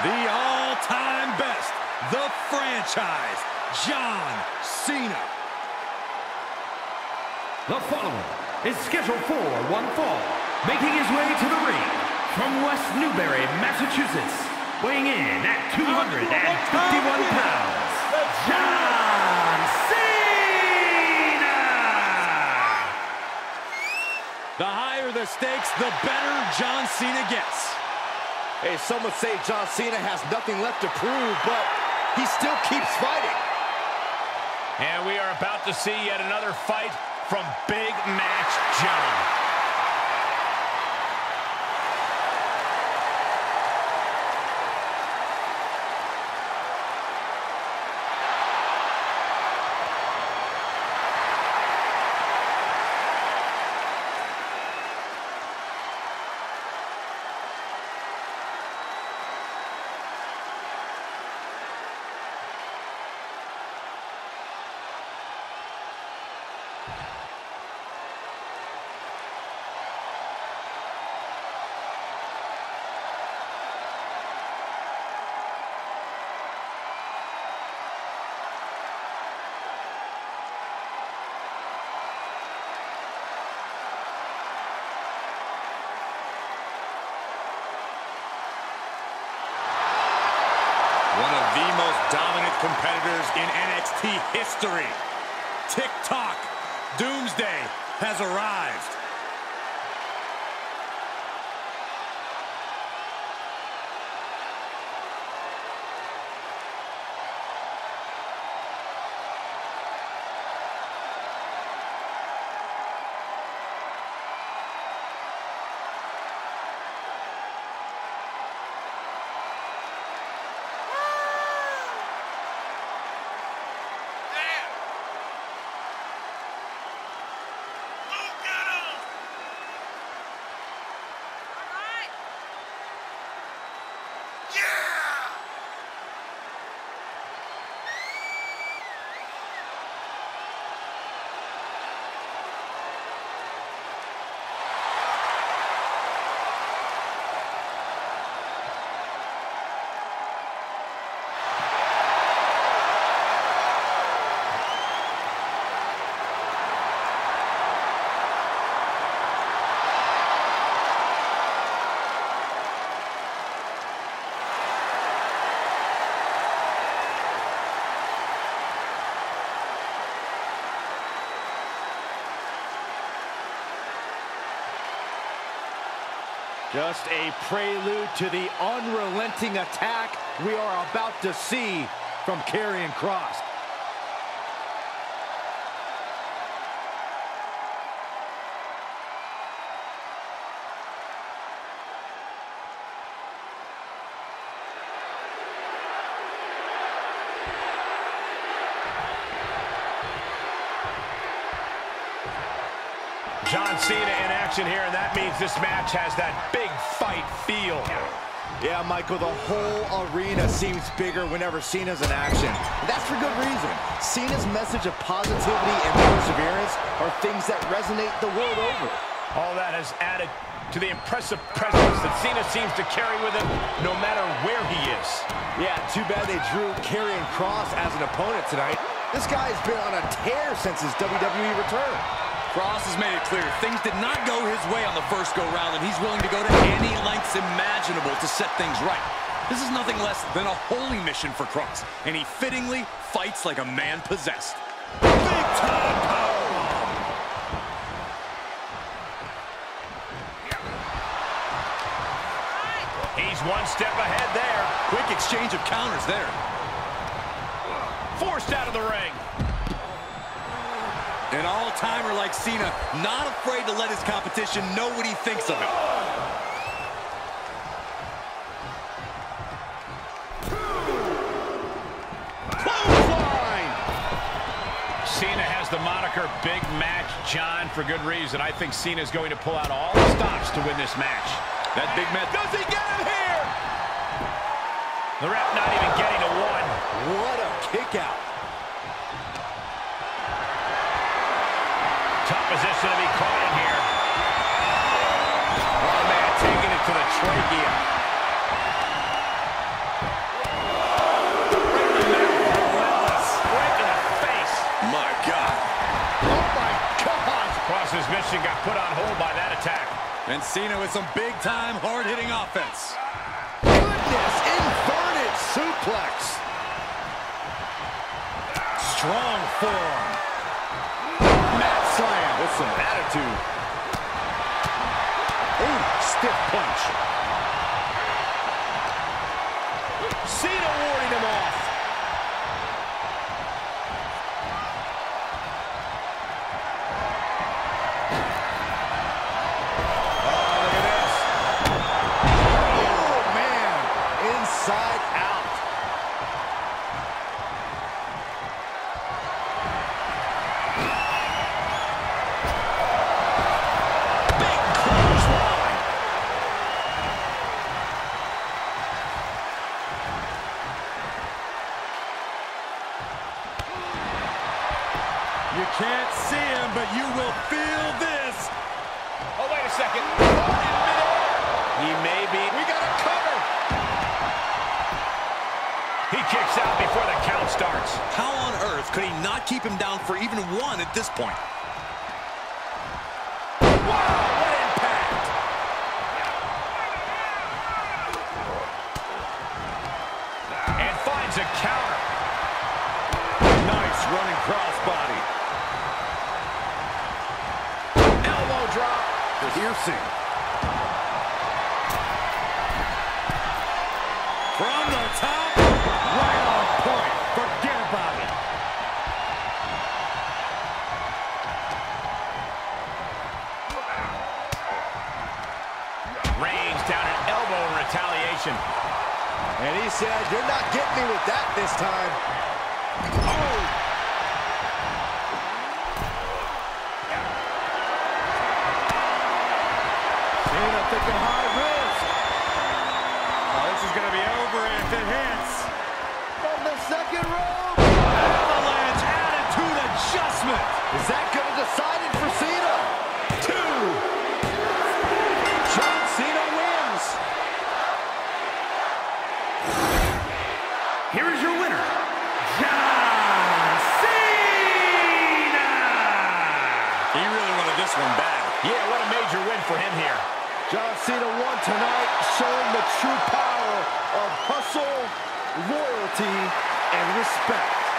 The all-time best, the franchise, John Cena. The following is scheduled for one fall, making his way to the ring from West Newbury, Massachusetts, weighing in at 251 pounds, John Cena. The higher the stakes, the better John Cena gets. Hey, some would say John Cena has nothing left to prove, but he still keeps fighting. And we are about to see yet another fight from Big Match John. The most dominant competitors in NXT history. TikTok Doomsday has arrived. Just a prelude to the unrelenting attack we are about to see from Karrion Kross. John Cena in action here, and that means this match has that big fight feel. Yeah, Michael, the whole arena seems bigger whenever Cena's in action. And that's for good reason. Cena's message of positivity and perseverance are things that resonate the world over. All that has added to the impressive presence that Cena seems to carry with him no matter where he is. Yeah, too bad they drew Karrion Kross as an opponent tonight. This guy has been on a tear since his WWE return. Kross has made it clear things did not go his way on the first go-round, and he's willing to go to any lengths imaginable to set things right. This is nothing less than a holy mission for Kross, and he fittingly fights like a man possessed. Big time powerbomb! He's one step ahead there. Quick exchange of counters there. Forced out of the ring. An all-timer like Cena, not afraid to let his competition know what he thinks of him. Clothesline! Cena has the moniker Big Match John for good reason. I think Cena's going to pull out all the stops to win this match. That Big Match, does he get it here? The ref not even getting a one. What a kick out. Tough position to be caught in here. Oh, man, taking it to the trachea. And Cena with some big-time, hard-hitting offense. Goodness, inverted suplex. Strong form. Mat slam with some attitude. Ooh, stiff punch. Cena warding him off. You can't see him, but you will feel this. Oh, wait a second. He may be. We got a cover. He kicks out before the count starts. How on earth could he not keep him down for even one at this point? Wow, what impact. And finds a counter. Nice running crossbody. Drop, the piercing. From the top, right on point. Forget about it. Reigns down an elbow in retaliation. And he said, you're not getting me with that this time. Oh! Thinking high risk. Oh, this is going to be over if it hits. From the second rope. Avalanche attitude adjustment. Is that going to decide it for Cena? 2. John Cena wins. Here is your winner, John Cena. He really wanted this one bad. Yeah, what a major win for him here. John Cena won tonight, showing the true power of hustle, loyalty, and respect.